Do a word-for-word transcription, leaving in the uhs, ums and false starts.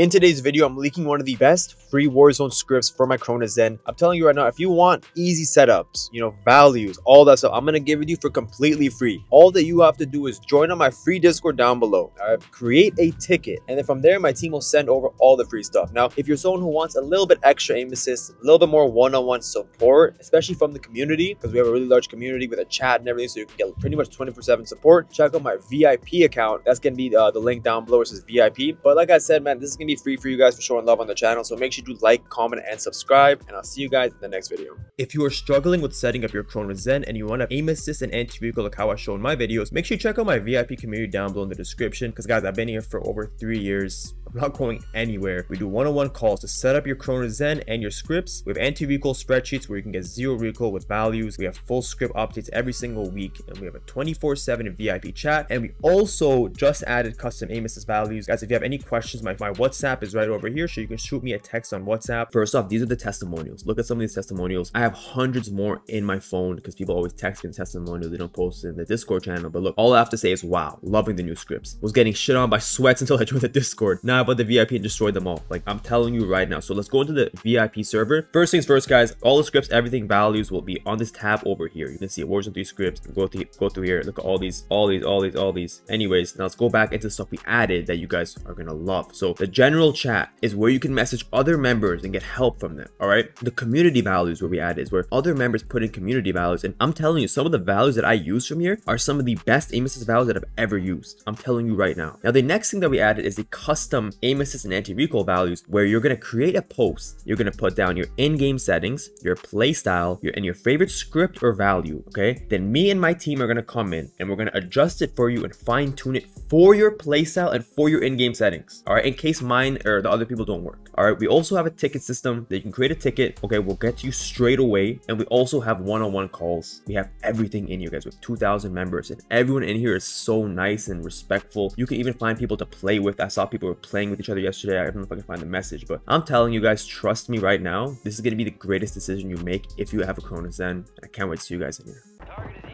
In today's video, I'm leaking one of the best free Warzone scripts for my Cronus Zen. I'm telling you right now, if you want easy setups, you know, values, all that stuff, I'm going to give it to you for completely free. All that you have to do is join on my free Discord down below, all right? Create a ticket, and then from there, my team will send over all the free stuff. Now, if you're someone who wants a little bit extra aim assist, a little bit more one-on-one support, especially from the community, because we have a really large community with a chat and everything, so you can get pretty much twenty-four seven support, check out my V I P account. That's going to be uh, the link down below. It says V I P. But like I said, man, this is going to be Be free for you guys for showing love on the channel, so make sure you like, comment, and subscribe, and I'll see you guys in the next video. If you are struggling with setting up your Cronus Zen and you want to aim assist and anti-vehicle like how I show in my videos, make sure you check out my V I P community down below in the description, because guys, I've been here for over three years. I'm not going anywhere. We do one-on-one calls to set up your Cronus Zen and your scripts. We have anti-recoil spreadsheets where you can get zero recoil with values. We have full script updates every single week, and we have a twenty-four seven V I P chat. And we also just added custom aim assist values. Guys, if you have any questions, my, my WhatsApp is right over here, so you can shoot me a text on WhatsApp. First off, these are the testimonials. Look at some of these testimonials. I have hundreds more in my phone because people always text me testimonials. They don't post it in the Discord channel. But look, all I have to say is, wow, loving the new scripts. Was getting shit on by sweats until I joined the Discord. Now, about the V I P and destroy them all. Like, I'm telling you right now. So let's go into the V I P server. First things first, guys, all the scripts, everything, values will be on this tab over here. You can see Warzone three scripts. Go through, go through here. Look at all these, all these, all these, all these. Anyways, now let's go back into stuff we added that you guys are gonna love. So the general chat is where you can message other members and get help from them. All right. The community values where we added is where other members put in community values. And I'm telling you, some of the values that I use from here are some of the best aim assist values that I've ever used. I'm telling you right now. Now, the next thing that we added is the custom aim assist and anti-recoil values, where you're going to create a post. You're going to put down your in-game settings, your play style, your, and your favorite script or value, okay? Then me and my team are going to come in and we're going to adjust it for you and fine-tune it for your play style and for your in-game settings, all right? In case mine or the other people don't work, all right? We also have a ticket system that you can create a ticket, okay? We'll get to you straight away, and we also have one-on-one calls. We have everything in here, guys. We have two thousand members, and everyone in here is so nice and respectful. You can even find people to play with. I saw people were playing with each other yesterday. I don't know if I can find the message, but I'm telling you guys, trust me right now, this is going to be the greatest decision you make if you have a Cronus Zen. I can't wait to see you guys in here.